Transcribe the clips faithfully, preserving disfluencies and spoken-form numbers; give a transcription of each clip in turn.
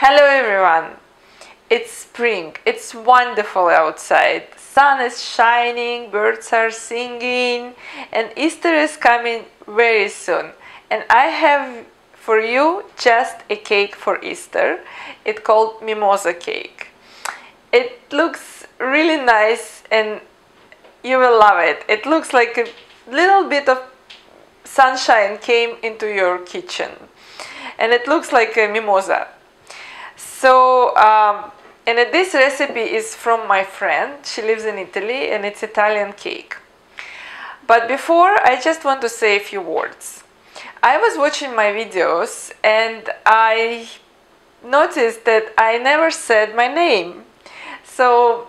Hello everyone! It's spring, it's wonderful outside, sun is shining, birds are singing, and Easter is coming very soon. And I have for you just a cake for Easter. It's called mimosa cake. It looks really nice and you will love it. It looks like a little bit of sunshine came into your kitchen, and it looks like a mimosa. So, um, and this recipe is from my friend. She lives in Italy and it's Italian cake. But before, I just want to say a few words. I was watching my videos and I noticed that I never said my name. So,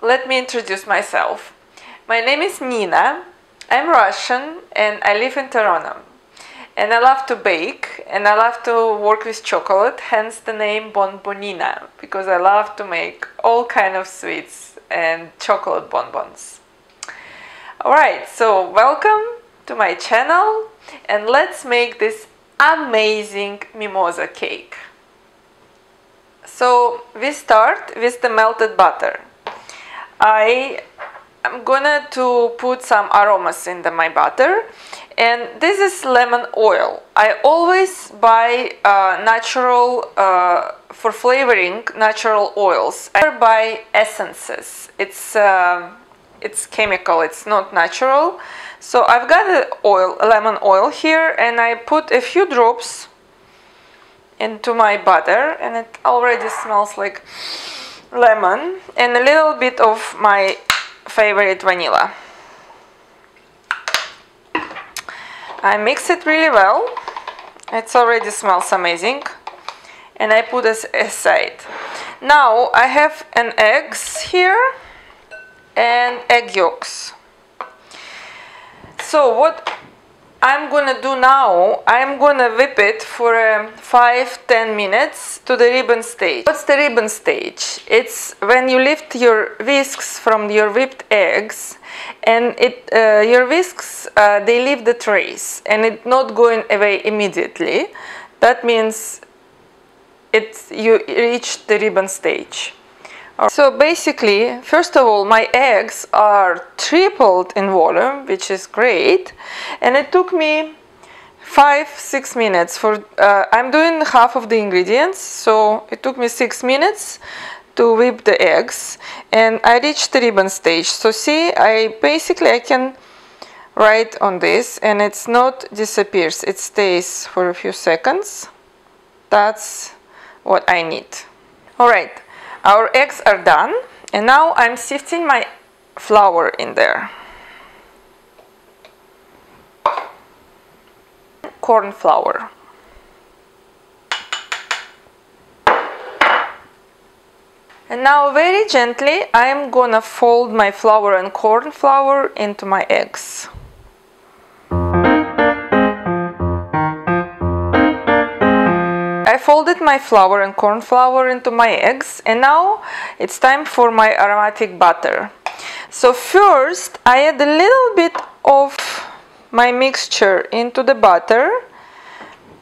let me introduce myself. My name is Nina. I'm Russian and I live in Toronto. And I love to bake and I love to work with chocolate, hence the name Bonbonina, because I love to make all kinds of sweets and chocolate bonbons. Alright, so welcome to my channel and let's make this amazing mimosa cake. So we start with the melted butter. I am gonna to put some aromas in the, my butter. And this is lemon oil. I always buy uh, natural, uh, for flavoring, natural oils. I never buy essences. It's, uh, it's chemical, it's not natural. So I've got the oil, lemon oil here, and I put a few drops into my butter, and it already smells like lemon, and a little bit of my favorite vanilla. I mix it really well. It already smells amazing, and I put it aside. Now I have an eggs here and egg yolks. So what I'm gonna do now, I'm gonna whip it for um, five to ten minutes to the ribbon stage. What's the ribbon stage? It's when you lift your whisks from your whipped eggs, and it, uh, your whisks, uh, they leave the trace and it's not going away immediately. That means it's, you reach the ribbon stage. Right. So basically, first of all, my eggs are tripled in volume, which is great, and it took me five six minutes for uh, I'm doing half of the ingredients, so it took me six minutes to whip the eggs, and I reached the ribbon stage. So see, I basically I can write on this, and it's not disappears, it stays for a few seconds. That's what I need. All right, our eggs are done, and now I'm sifting my flour in there. Corn flour. And now very gently I'm gonna fold my flour and corn flour into my eggs. I folded my flour and corn flour into my eggs, and now it's time for my aromatic butter. So first I add a little bit of my mixture into the butter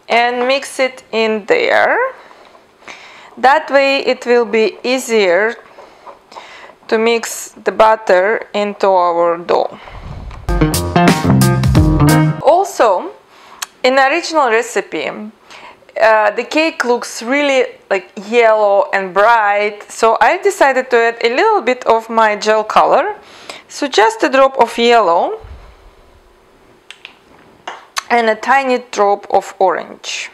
and mix it in there. That way it will be easier to mix the butter into our dough. Also, in the original recipe, uh, the cake looks really like yellow and bright, so I decided to add a little bit of my gel color. So just a drop of yellow and a tiny drop of orange.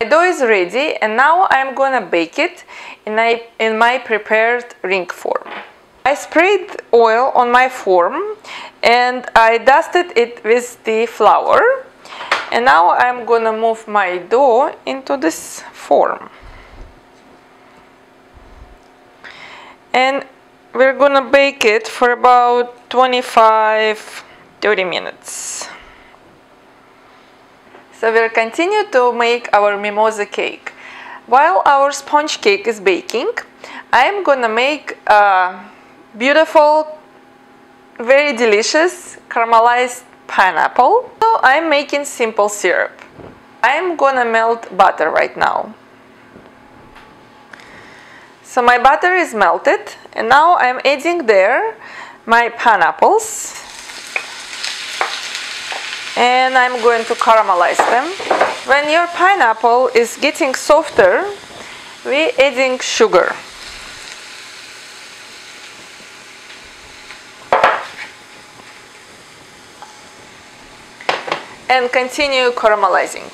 My dough is ready, and now I'm gonna bake it in my, in my prepared ring form. I sprayed oil on my form and I dusted it with the flour, and now I'm gonna move my dough into this form, and we're gonna bake it for about twenty-five to thirty minutes. So we'll continue to make our mimosa cake. While our sponge cake is baking, I'm gonna make a beautiful, very delicious caramelized pineapple. So I'm making simple syrup. I'm gonna melt butter right now. So my butter is melted, and now I'm adding there my pineapples, and I'm going to caramelize them. When your pineapple is getting softer, we're adding sugar. And continue caramelizing.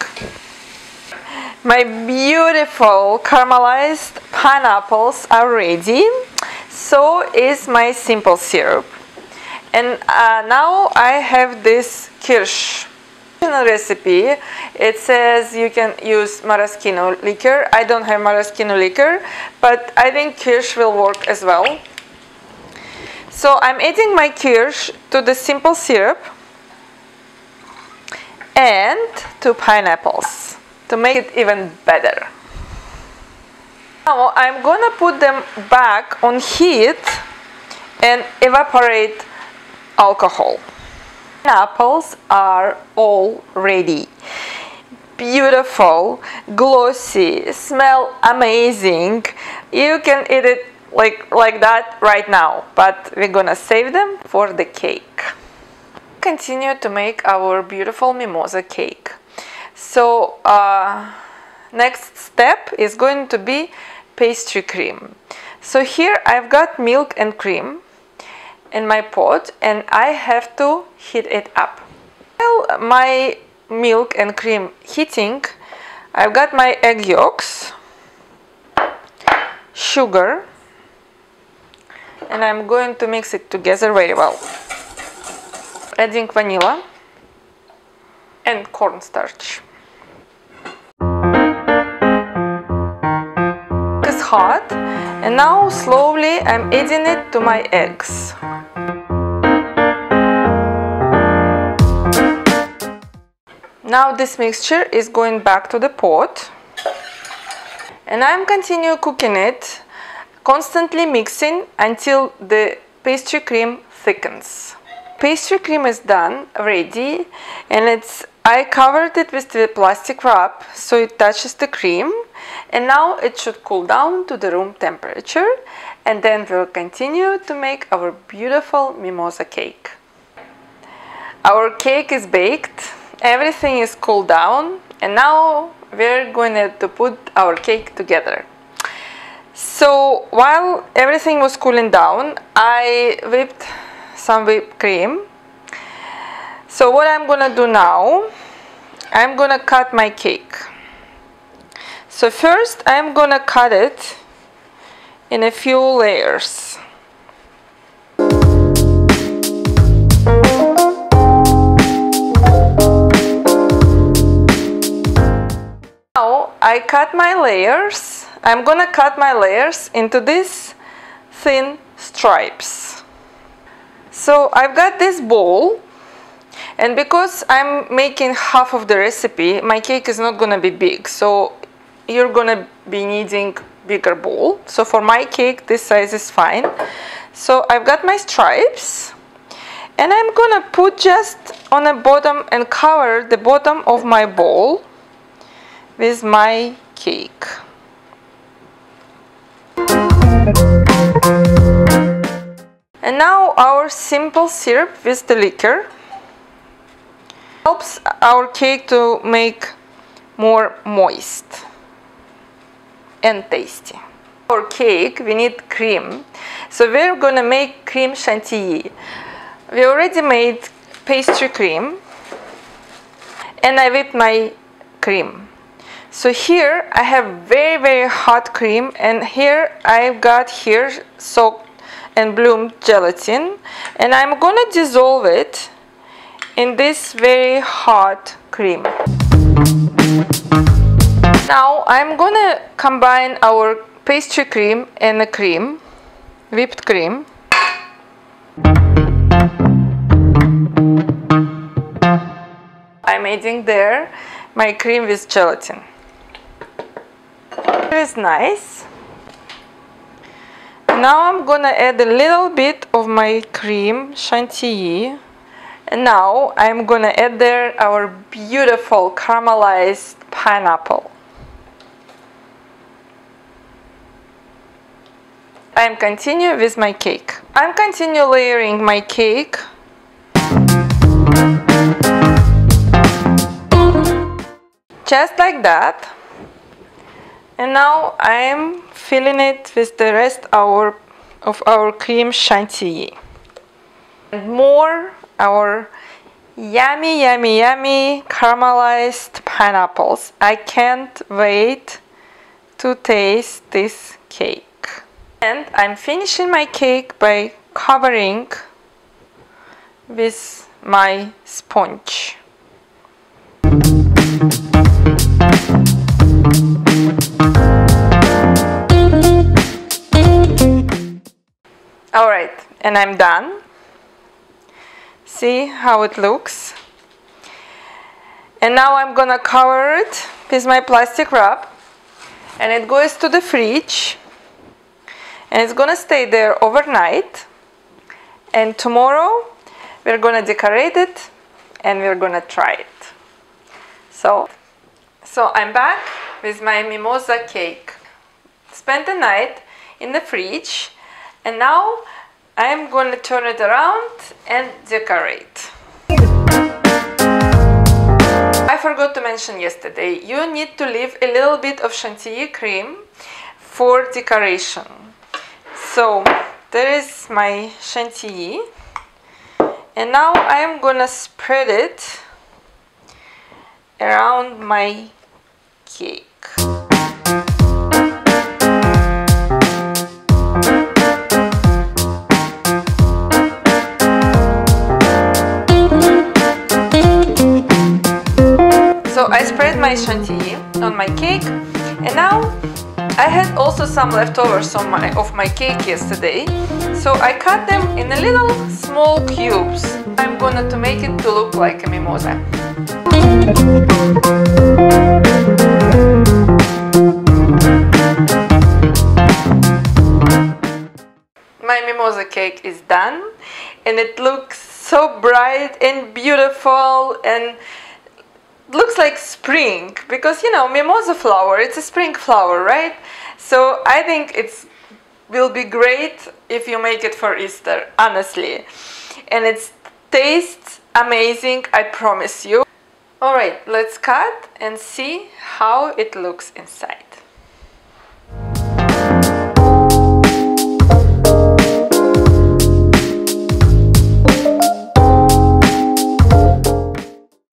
My beautiful caramelized pineapples are ready. So is my simple syrup. And uh, now I have this Kirsch recipe. It says you can use maraschino liquor. I don't have maraschino liquor, but I think Kirsch will work as well. So I'm adding my Kirsch to the simple syrup and two pineapples to make it even better. Now I'm gonna put them back on heat and evaporate alcohol. Pineapples are all ready. Beautiful, glossy, smell amazing. You can eat it like, like that right now, but we're gonna save them for the cake. Continue to make our beautiful mimosa cake. So uh, next step is going to be pastry cream. So here I've got milk and cream in my pot, and I have to heat it up. While my milk and cream heating, I've got my egg yolks, sugar, and I'm going to mix it together very well. Adding vanilla and cornstarch. It's hot, and now slowly I'm adding it to my eggs. Now this mixture is going back to the pot, and I'm continue cooking it, constantly mixing until the pastry cream thickens. Pastry cream is done, ready, and it's I covered it with the plastic wrap so it touches the cream, and now it should cool down to the room temperature, and then we'll continue to make our beautiful mimosa cake. Our cake is baked, everything is cooled down, and now we're going to put our cake together. So while everything was cooling down, I whipped some whipped cream. So what I'm gonna do now, I'm gonna cut my cake. So first I'm gonna cut it in a few layers. Now I cut my layers, I'm gonna cut my layers into these thin stripes. So I've got this bowl, and because I'm making half of the recipe, my cake is not gonna be big, so you're gonna be needing bigger bowl. So for my cake this size is fine. So I've got my stripes, and I'm gonna put just on the bottom and cover the bottom of my bowl with my cake. And now our simple syrup with the liquor helps our cake to make more moist and tasty. For cake we need cream, so we're gonna make cream chantilly. We already made pastry cream, and I whipped my cream. So here I have very very hot cream, and here I've got here soaked and bloomed gelatin, and I'm gonna dissolve it in this very hot cream. Now I'm gonna combine our pastry cream and the cream, whipped cream. I'm adding there my cream with gelatin. It is nice. Now I'm gonna add a little bit of my cream chantilly, and now I'm gonna add there our beautiful caramelized pineapple. I'm continue with my cake. I'm continue layering my cake. Just like that. And now I'm filling it with the rest our, of our cream chantilly. And more our yummy, yummy, yummy caramelized pineapples. I can't wait to taste this cake. And I'm finishing my cake by covering with my sponge. Alright, and I'm done. See how it looks. And now I'm gonna cover it with my plastic wrap, and it goes to the fridge. And it's gonna stay there overnight, and tomorrow we're gonna decorate it and we're gonna try it. So, so I'm back with my mimosa cake. Spent the night in the fridge, and now I'm gonna turn it around and decorate. I forgot to mention yesterday, you need to leave a little bit of chantilly cream for decoration. So there is my chantilly, and now I'm gonna spread it around my cake. So I spread my chantilly on my cake, and now I had also some leftovers on my, of my cake yesterday, so I cut them in a little small cubes. I'm gonna to make it to look like a mimosa. My mimosa cake is done, and it looks so bright and beautiful, and looks like spring, because you know mimosa flower, it's a spring flower, right? So I think it will be great if you make it for Easter, honestly, and it tastes amazing, I promise you. All right, let's cut and see how it looks inside.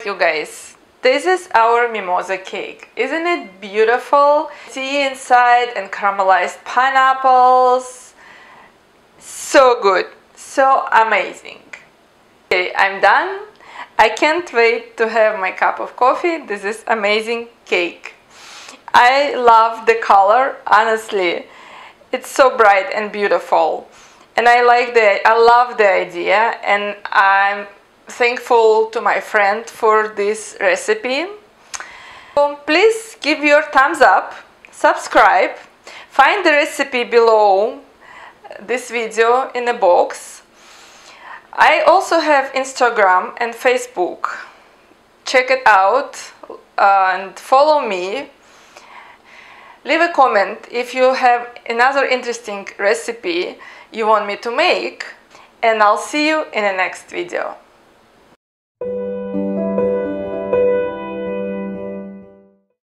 You guys, this is our mimosa cake. Isn't it beautiful? Tea inside and caramelized pineapples. So good. So amazing. Okay, I'm done. I can't wait to have my cup of coffee. This is amazing cake. I love the color, honestly. It's so bright and beautiful. And I like the, I love the idea, and I'm thankful to my friend for this recipe. So please give your thumbs up, subscribe, find the recipe below this video in the box. I also have Instagram and Facebook. Check it out and follow me. Leave a comment if you have another interesting recipe you want me to make, and I'll see you in the next video.